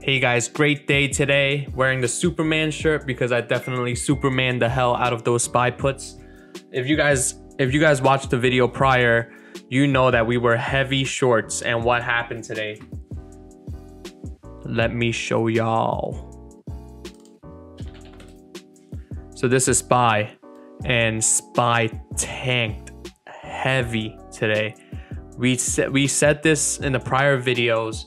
Hey guys, great day today. Wearing the Superman shirt because I definitely Superman the hell out of those SPY puts. If you guys watched the video prior, you know that we were heavy shorts, and what happened today? Let me show y'all. So this is SPY, and SPY tanked heavy today. We said this in the prior videos.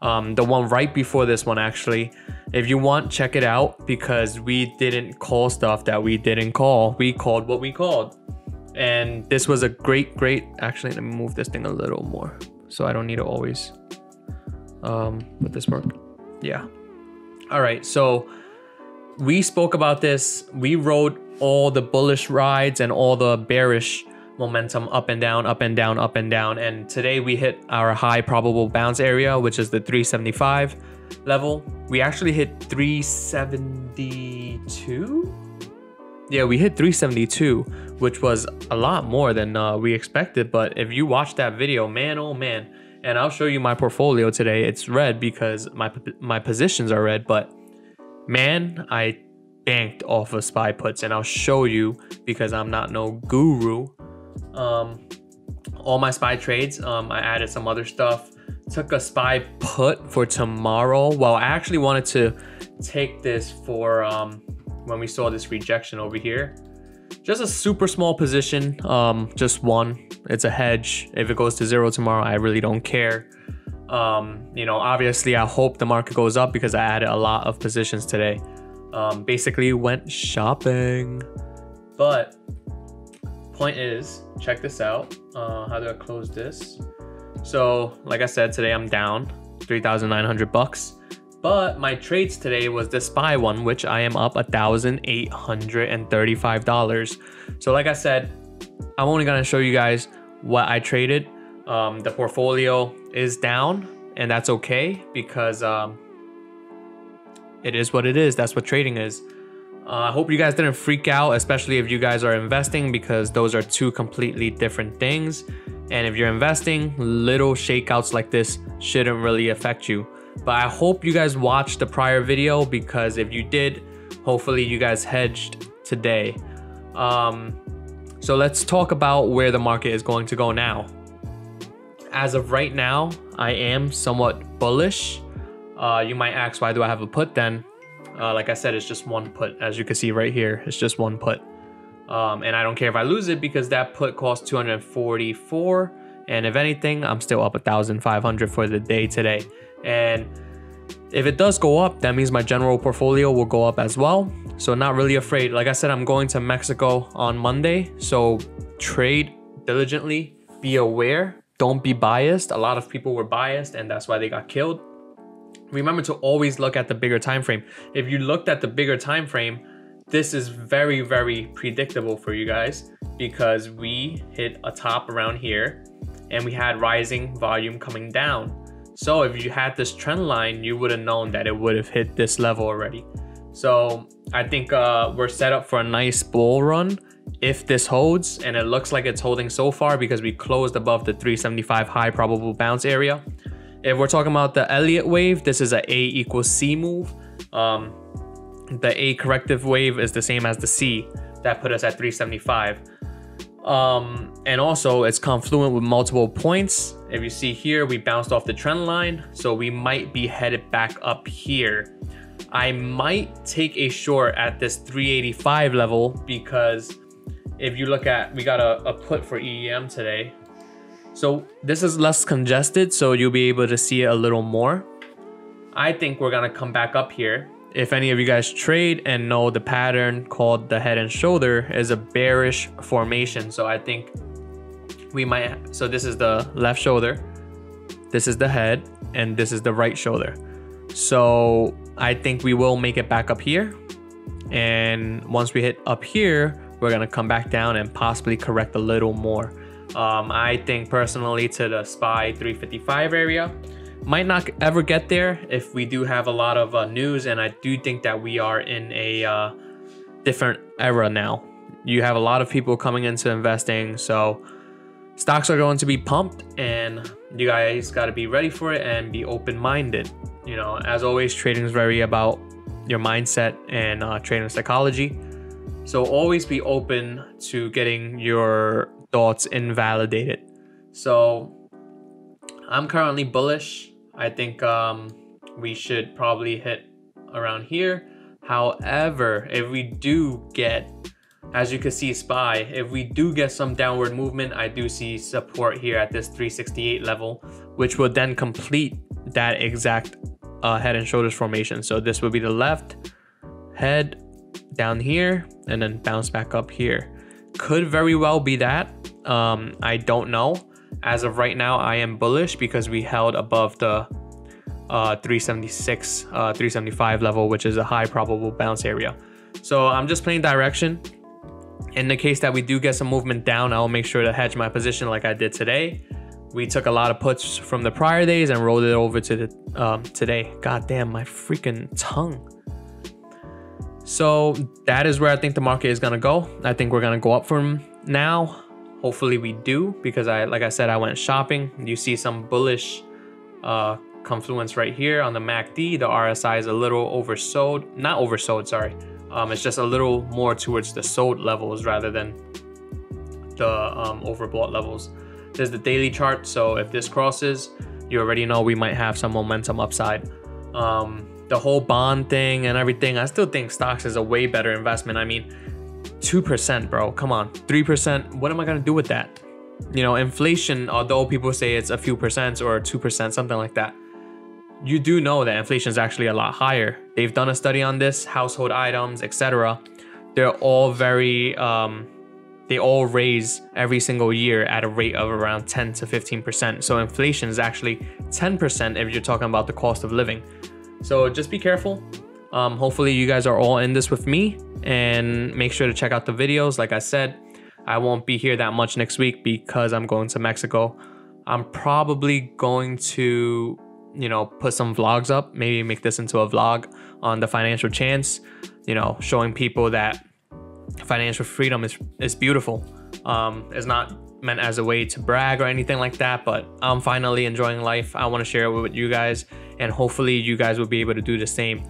The one right before this one, actually. If you want, check it out, because we didn't call stuff that we didn't call. We called what we called. And this was a great, actually, let me move this thing a little more so I don't need to always let this work. Yeah. All right. So we spoke about this. We rode all the bullish rides and all the bearish momentum up and down, up and down, up and down. And today we hit our high probable bounce area, which is the 375 level. We actually hit 372. Yeah, we hit 372, which was a lot more than we expected. But if you watch that video, man, oh man, and I'll show you my portfolio today. It's red because my positions are red, but man, I banked off of SPY puts, and I'll show you because I'm not no guru. All my SPY trades, I added some other stuff, took a SPY put for tomorrow. Well, I actually wanted to take this for when we saw this rejection over here, just a super small position, just one. It's a hedge. If it goes to zero tomorrow, I really don't care. You know, obviously I hope the market goes up because I added a lot of positions today. Basically went shopping, but point is, check this out. How do I close this? So like I said, today I'm down 3,900 bucks, but my trades today was the SPY one, which I am up $1,835. So like I said, I'm only gonna show you guys what I traded. The portfolio is down, and that's okay because it is what it is. That's what trading is. I hope you guys didn't freak out, especially if you guys are investing, because those are two completely different things. And if you're investing, little shakeouts like this shouldn't really affect you. But I hope you guys watched the prior video, because if you did, hopefully you guys hedged today. So let's talk about where the market is going to go now. As of right now, I am somewhat bullish. You might ask, why do I have a put then? Like I said, it's just one put, as you can see right here. It's just one put. And I don't care if I lose it, because that put cost 244. And if anything, I'm still up 1,500 for the day today. And if it does go up, that means my general portfolio will go up as well. So not really afraid. Like I said, I'm going to Mexico on Monday. So trade diligently, be aware, don't be biased. A lot of people were biased, and that's why they got killed. Remember to always look at the bigger time frame. If you looked at the bigger time frame, this is very, very predictable for you guys, because we hit a top around here and we had rising volume coming down. So if you had this trend line, you would have known that it would have hit this level already. So I think we're set up for a nice bull run if this holds, and it looks like it's holding so far because we closed above the 375 high probable bounce area. If we're talking about the Elliott wave, this is a equals C move. The A corrective wave is the same as the C. That put us at 375. And also, it's confluent with multiple points. If you see here, we bounced off the trend line, so we might be headed back up here. I might take a short at this 385 level, because if you look at, we got a put for EEM today. So this is less congested, so you'll be able to see it a little more. I think we're gonna come back up here. If any of you guys trade and know the pattern called the head and shoulder is a bearish formation. So I think we might, so this is the left shoulder, this is the head, and this is the right shoulder. So I think we will make it back up here. And once we hit up here, we're gonna come back down and possibly correct a little more. I think personally to the SPY 355 area. Might not ever get there if we do have a lot of news, and I do think that we are in a different era now. You have a lot of people coming into investing, so Stocks are going to be pumped and you guys got to be ready for it and be open-minded. You know, as always, trading is very about your mindset and trading psychology. So always be open to getting your thoughts invalidated. So I'm currently bullish. I think we should probably hit around here. However, if we do get, as you can see, SPY, if we do get some downward movement, I do see support here at this 368 level, which will then complete that exact head and shoulders formation. So this would be the left head down here and then bounce back up here. Could very well be that. I don't know. As of right now, I am bullish because we held above the 376, 375 level, which is a high probable bounce area. So I'm just playing direction. In the case that we do get some movement down, I'll make sure to hedge my position like I did today. We took a lot of puts from the prior days and rolled it over to the, today. God damn, my freaking tongue. So that is where I think the market is going to go. I think we're going to go up from now. Hopefully we do, because like I said, I went shopping. You see some bullish confluence right here on the MACD. The RSI is a little oversold, not oversold, sorry. It's just a little more towards the sold levels rather than the overbought levels. There's the daily chart. So if this crosses, you already know we might have some momentum upside. The whole bond thing and everything, I still think stocks is a way better investment. I mean, 2%, bro, come on, 3%. What am I gonna do with that? You know, inflation, although people say it's a few percent or 2%, something like that, you do know that inflation is actually a lot higher. They've done a study on this, household items, etc. They're all very, they all raise every single year at a rate of around 10 to 15%. So inflation is actually 10% if you're talking about the cost of living. So just be careful. Hopefully you guys are all in this with me, and make sure to check out the videos. Like I said, I won't be here that much next week because I'm going to Mexico. I'm probably going to, you know, put some vlogs up, maybe make this into a vlog on the financial chance, you know, showing people that financial freedom is beautiful. It's not meant as a way to brag or anything like that, but I'm finally enjoying life. I want to share it with you guys, and hopefully you guys will be able to do the same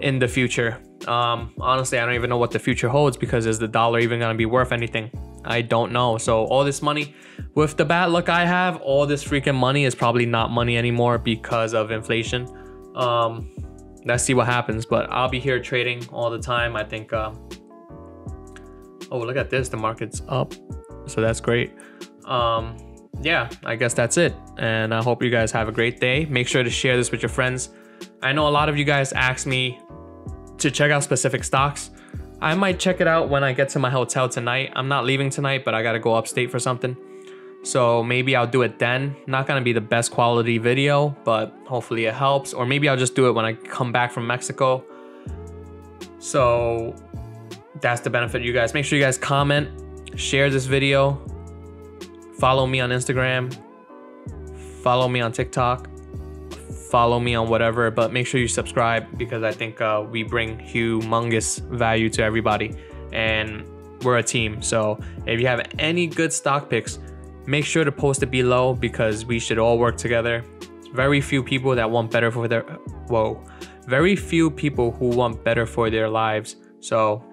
in the future. Honestly, I don't even know what the future holds, because is the dollar even going to be worth anything? I don't know. So all this money, with the bad luck I have, all this freaking money is probably not money anymore because of inflation. Let's see what happens, but I'll be here trading all the time. I think, oh, look at this, the market's up. So that's great. Yeah, I guess that's it. And I hope you guys have a great day. Make sure to share this with your friends. I know a lot of you guys asked me to check out specific stocks. I might check it out when I get to my hotel tonight. I'm not leaving tonight, but I gotta go upstate for something. So maybe I'll do it then. Not gonna be the best quality video, but hopefully it helps. Or maybe I'll just do it when I come back from Mexico. So that's the benefit, you guys. Make sure you guys comment, share this video, follow me on Instagram, follow me on TikTok, follow me on whatever, but make sure you subscribe, because I think we bring humongous value to everybody, and we're a team. So if you have any good stock picks, make sure to post it below, because we should all work together. Very few people that want better for their, whoa, very few people who want better for their lives. So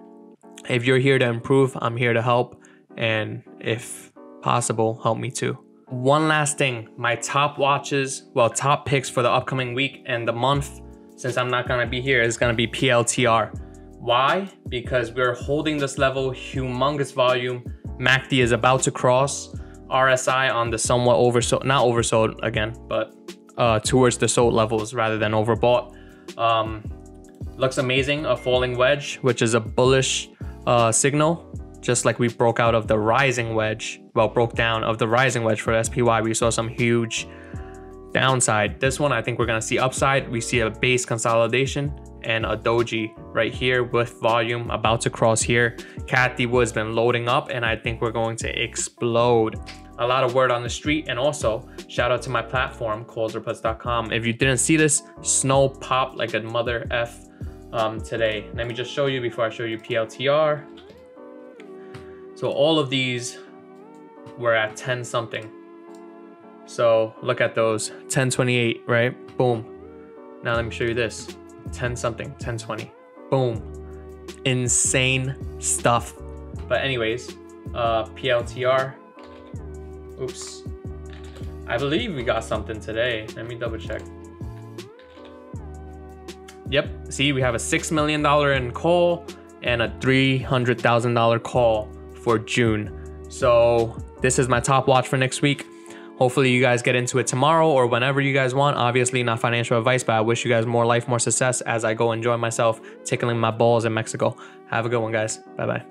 if you're here to improve, I'm here to help, and if possible, help me too. One last thing, my top watches, well, top picks for the upcoming week and the month, since I'm not gonna be here, is gonna be PLTR. Why? Because we're holding this level, humongous volume. MACD is about to cross. RSI on the somewhat oversold, not oversold again, but towards the sold levels rather than overbought. Looks amazing, a falling wedge, which is a bullish signal. Just like we broke out of the rising wedge, well, broke down of the rising wedge for SPY, we saw some huge downside. This one, I think we're gonna see upside. We see a base consolidation and a doji right here with volume about to cross here. Kathy Wood's been loading up, and I think we're going to explode. A lot of word on the street, and also shout out to my platform, callsorputs.com. If you didn't see this, SNOW popped like a mother F today. Let me just show you before I show you PLTR. So all of these we're at 10 something. So look at those 1028, right? Boom. Now let me show you this. 10 something, 1020. Boom. Insane stuff. But anyways, PLTR. Oops. I believe we got something today. Let me double check. Yep. See, we have a $6 million in call and a $300,000 call for June. So this is my top watch for next week. Hopefully you guys get into it tomorrow or whenever you guys want. Obviously not financial advice, but I wish you guys more life, more success as I go enjoy myself tickling my balls in Mexico. Have a good one, guys. Bye-bye.